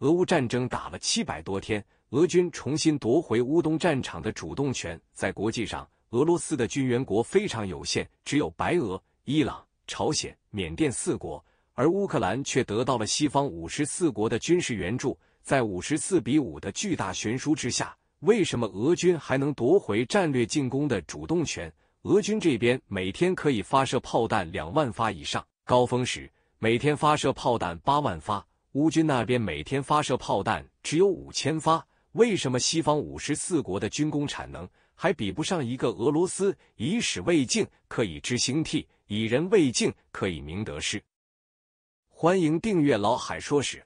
俄乌战争打了700多天，俄军重新夺回乌东战场的主动权。在国际上，俄罗斯的军援国非常有限，只有白俄、伊朗、朝鲜、缅甸4国，而乌克兰却得到了西方54国的军事援助。在54比5的巨大悬殊之下，为什么俄军还能夺回战略进攻的主动权？俄军这边每天可以发射炮弹2万发以上，高峰时每天发射炮弹8万发；乌军那边每天发射炮弹只有5000发。为什么西方54国的军工产能还比不上一个俄罗斯？以史为镜，可以知兴替；以人为镜，可以明得失。欢迎订阅老海说史。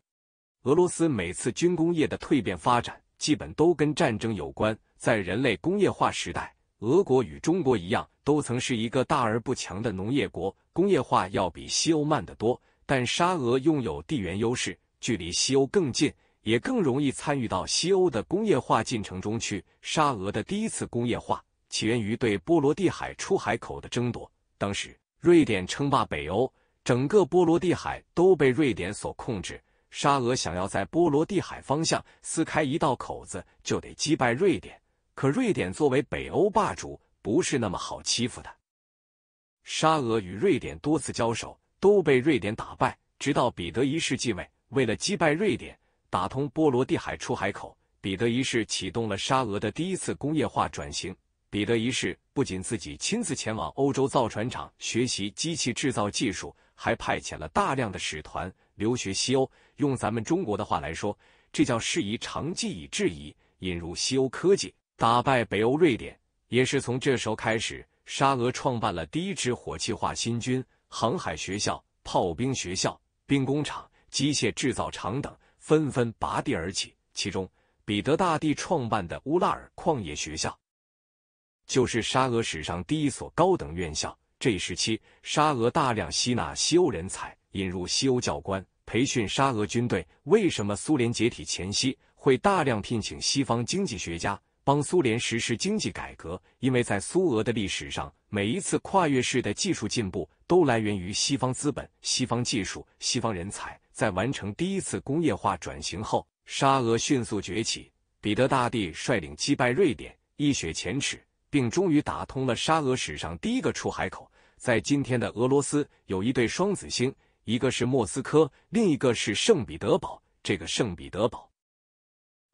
俄罗斯每次军工业的蜕变发展，基本都跟战争有关。在人类工业化时代，俄国与中国一样，都曾是一个大而不强的农业国，工业化要比西欧慢得多。但沙俄拥有地缘优势，距离西欧更近，也更容易参与到西欧的工业化进程中去。沙俄的第一次工业化起源于对波罗的海出海口的争夺。当时，瑞典称霸北欧，整个波罗的海都被瑞典所控制。沙俄想要在波罗的海方向撕开一道口子，就得击败瑞典。可瑞典作为北欧霸主，不是那么好欺负的。沙俄与瑞典多次交手，都被瑞典打败。直到彼得一世继位，为了击败瑞典，打通波罗的海出海口，彼得一世启动了沙俄的第一次工业化转型。彼得一世不仅自己亲自前往欧洲造船厂学习机器制造技术，还派遣了大量的使团留学西欧。用咱们中国的话来说，这叫师夷长技以制夷，引入西欧科技，打败北欧瑞典。也是从这时候开始，沙俄创办了第一支火器化新军、航海学校、炮兵学校、兵工厂、机械制造厂等，纷纷拔地而起。其中，彼得大帝创办的乌拉尔矿业学校，就是沙俄史上第一所高等院校。这一时期，沙俄大量吸纳西欧人才，引入西欧教官，培训沙俄军队。为什么苏联解体前夕会大量聘请西方经济学家帮苏联实施经济改革？因为在苏俄的历史上，每一次跨越式的技术进步都来源于西方资本、西方技术、西方人才。在完成第一次工业化转型后，沙俄迅速崛起。彼得大帝率领击败瑞典，一雪前耻，并终于打通了沙俄史上第一个出海口。在今天的俄罗斯，有一对双子星，一个是莫斯科，另一个是圣彼得堡。这个圣彼得堡，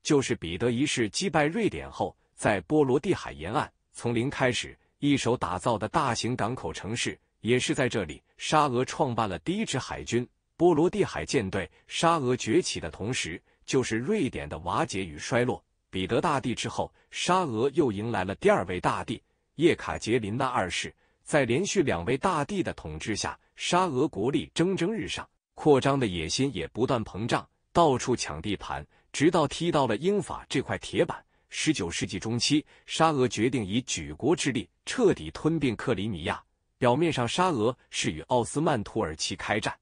就是彼得一世击败瑞典后，在波罗的海沿岸从零开始一手打造的大型港口城市。也是在这里，沙俄创办了第一支海军波罗的海舰队。沙俄崛起的同时，就是瑞典的瓦解与衰落。彼得大帝之后，沙俄又迎来了第二位大帝叶卡捷琳娜2世。在连续2位大帝的统治下，沙俄国力蒸蒸日上，扩张的野心也不断膨胀，到处抢地盘，直到踢到了英法这块铁板。19世纪中期，沙俄决定以举国之力彻底吞并克里米亚。表面上，沙俄是与奥斯曼土耳其开战，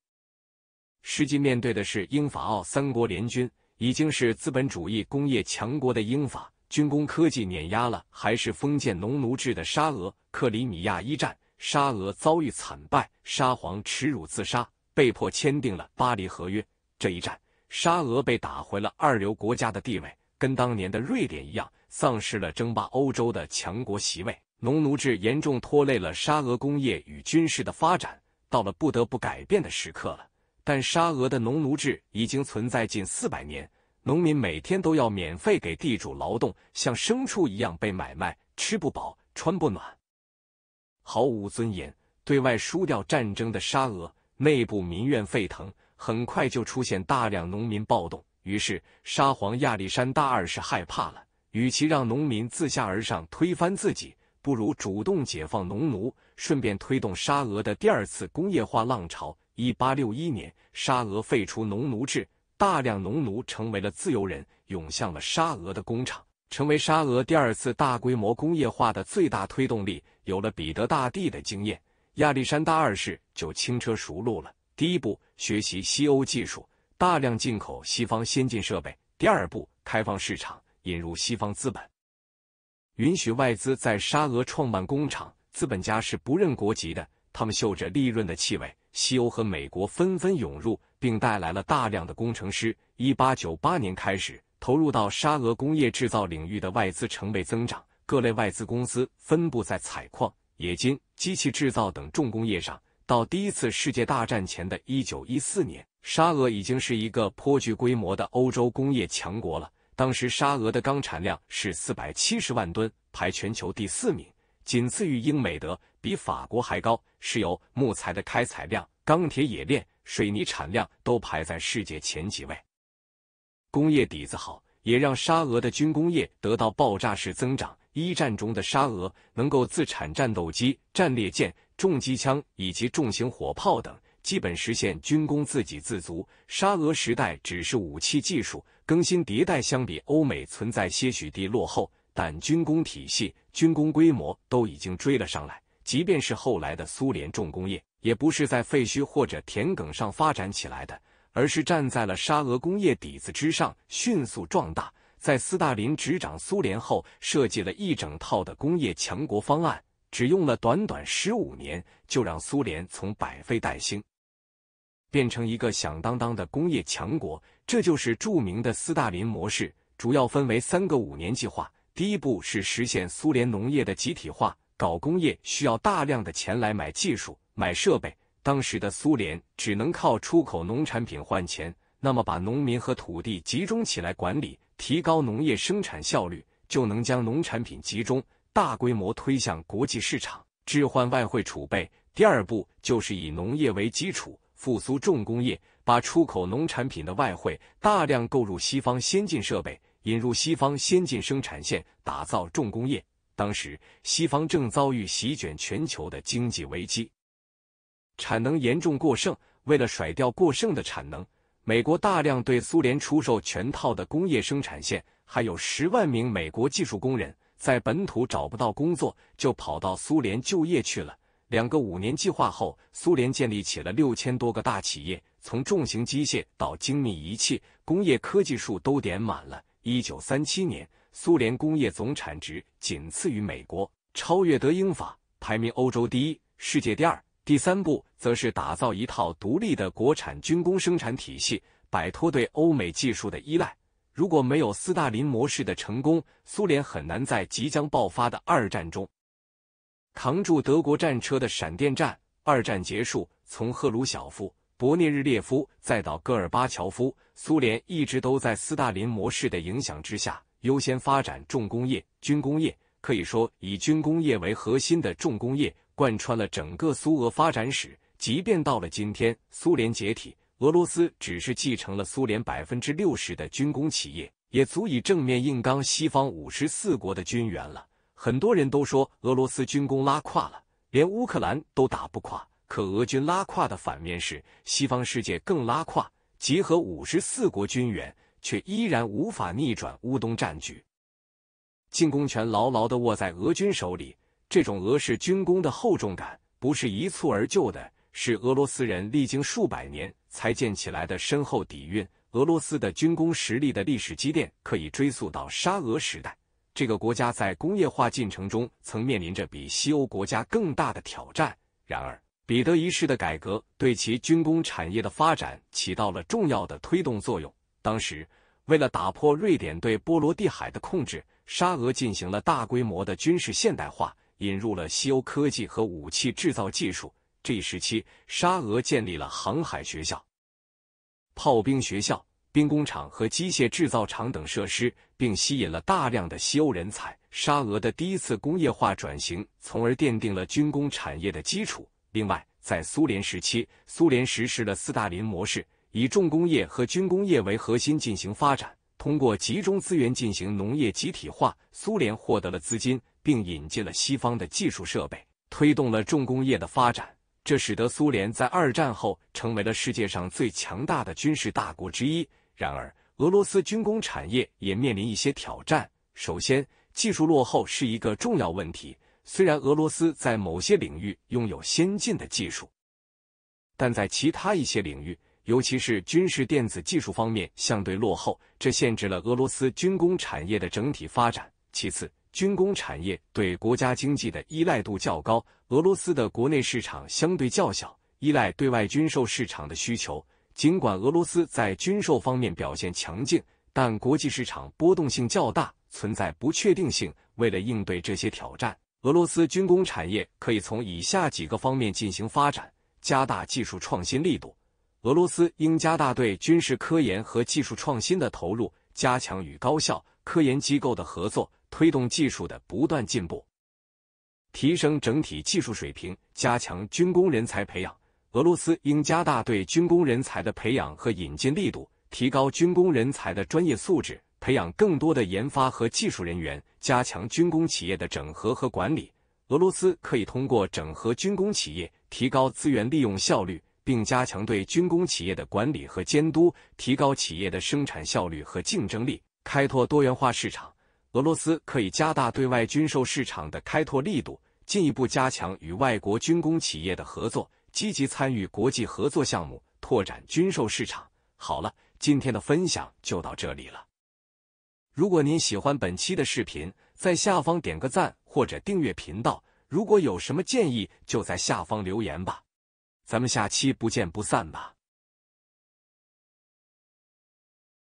实际面对的是英法奥3国联军。已经是资本主义工业强国的英法，军工科技碾压了还是封建农奴制的沙俄。克里米亚一战，沙俄遭遇惨败，沙皇耻辱自杀，被迫签订了巴黎合约。这一战，沙俄被打回了二流国家的地位，跟当年的瑞典一样，丧失了争霸欧洲的强国席位。农奴制严重拖累了沙俄工业与军事的发展，到了不得不改变的时刻了。但沙俄的农奴制已经存在近400年，农民每天都要免费给地主劳动，像牲畜一样被买卖，吃不饱，穿不暖，毫无尊严。对外输掉战争的沙俄，内部民怨沸腾，很快就出现大量农民暴动。于是，沙皇亚历山大2世害怕了，与其让农民自下而上推翻自己，不如主动解放农奴，顺便推动沙俄的第二次工业化浪潮。1861年，沙俄废除农奴制，大量农奴成为了自由人，涌向了沙俄的工厂，成为沙俄第二次大规模工业化的最大推动力。有了彼得大帝的经验，亚历山大2世就轻车熟路了。第一步，学习西欧技术，大量进口西方先进设备；第二步，开放市场，引入西方资本，允许外资在沙俄创办工厂。资本家是不认国籍的，他们嗅着利润的气味，西欧和美国纷纷涌入，并带来了大量的工程师。1898年开始，投入到沙俄工业制造领域的外资成倍增长，各类外资公司分布在采矿、冶金、机器制造等重工业上。到第一次世界大战前的1914年，沙俄已经是一个颇具规模的欧洲工业强国了。 当时，沙俄的钢产量是470万吨，排全球第4名，仅次于英美德，比法国还高。石油、木材的开采量、钢铁冶炼、水泥产量都排在世界前几位。工业底子好，也让沙俄的军工业得到爆炸式增长。一战中的沙俄能够自产战斗机、战列舰、重机枪以及重型火炮等。 基本实现军工自给自足。沙俄时代只是武器技术更新迭代相比欧美存在些许地落后，但军工体系、军工规模都已经追了上来。即便是后来的苏联重工业，也不是在废墟或者田埂上发展起来的，而是站在了沙俄工业底子之上，迅速壮大。在斯大林执掌苏联后，设计了一整套的工业强国方案，只用了短短15年，就让苏联从百废待兴， 变成一个响当当的工业强国，这就是著名的斯大林模式。主要分为3个5年计划。第一步是实现苏联农业的集体化。搞工业需要大量的钱来买技术、买设备。当时的苏联只能靠出口农产品换钱。那么，把农民和土地集中起来管理，提高农业生产效率，就能将农产品集中、大规模推向国际市场，置换外汇储备。第二步就是以农业为基础， 复苏重工业，把出口农产品的外汇大量购入西方先进设备，引入西方先进生产线，打造重工业。当时，西方正遭遇席卷全球的经济危机，产能严重过剩。为了甩掉过剩的产能，美国大量对苏联出售全套的工业生产线，还有10万名美国技术工人在本土找不到工作，就跑到苏联就业去了。 2个5年计划后，苏联建立起了6000多个大企业，从重型机械到精密仪器，工业科技树都点满了。1937年，苏联工业总产值仅次于美国，超越德英法，排名欧洲第一，世界第二。第三步则是打造一套独立的国产军工生产体系，摆脱对欧美技术的依赖。如果没有斯大林模式的成功，苏联很难在即将爆发的二战中 扛住德国战车的闪电战。二战结束，从赫鲁晓夫、勃列日涅夫再到戈尔巴乔夫，苏联一直都在斯大林模式的影响之下，优先发展重工业、军工业。可以说，以军工业为核心的重工业贯穿了整个苏俄发展史。即便到了今天，苏联解体，俄罗斯只是继承了苏联 60% 的军工企业，也足以正面硬刚西方54国的军援了。 很多人都说俄罗斯军工拉胯了，连乌克兰都打不垮。可俄军拉胯的反面是西方世界更拉胯，集合54国军援，却依然无法逆转乌东战局。进攻权牢牢地握在俄军手里，这种俄式军工的厚重感不是一蹴而就的，是俄罗斯人历经数百年才建起来的深厚底蕴。俄罗斯的军工实力的历史积淀可以追溯到沙俄时代。 这个国家在工业化进程中曾面临着比西欧国家更大的挑战。然而，彼得一世的改革对其军工产业的发展起到了重要的推动作用。当时，为了打破瑞典对波罗的海的控制，沙俄进行了大规模的军事现代化，引入了西欧科技和武器制造技术。这一时期，沙俄建立了航海学校、炮兵学校、 兵工厂和机械制造厂等设施，并吸引了大量的西欧人才。沙俄的第一次工业化转型，从而奠定了军工产业的基础。另外，在苏联时期，苏联实施了斯大林模式，以重工业和军工业为核心进行发展，通过集中资源进行农业集体化。苏联获得了资金，并引进了西方的技术设备，推动了重工业的发展。这使得苏联在二战后成为了世界上最强大的军事大国之一。 然而，俄罗斯军工产业也面临一些挑战。首先，技术落后是一个重要问题。虽然俄罗斯在某些领域拥有先进的技术，但在其他一些领域，尤其是军事电子技术方面相对落后，这限制了俄罗斯军工产业的整体发展。其次，军工产业对国家经济的依赖度较高，俄罗斯的国内市场相对较小，依赖对外军售市场的需求。尽管俄罗斯在军售方面表现强劲，但国际市场波动性较大，存在不确定性。为了应对这些挑战，俄罗斯军工产业可以从以下几个方面进行发展：加大技术创新力度。俄罗斯应加大对军事科研和技术创新的投入，加强与高校、科研机构的合作，推动技术的不断进步，提升整体技术水平，加强军工人才培养。俄罗斯应加大对军工人才的培养和引进力度，提高军工人才的专业素质，培养更多的研发和技术人员，加强军工企业的整合和管理。俄罗斯可以通过整合军工企业，提高资源利用效率，并加强对军工企业的管理和监督，提高企业的生产效率和竞争力，开拓多元化市场。俄罗斯可以加大对外军售市场的开拓力度，进一步加强与外国军工企业的合作，积极参与国际合作项目，拓展军售市场。好了，今天的分享就到这里了。如果您喜欢本期的视频，在下方点个赞或者订阅频道。如果有什么建议，就在下方留言吧。咱们下期不见不散吧。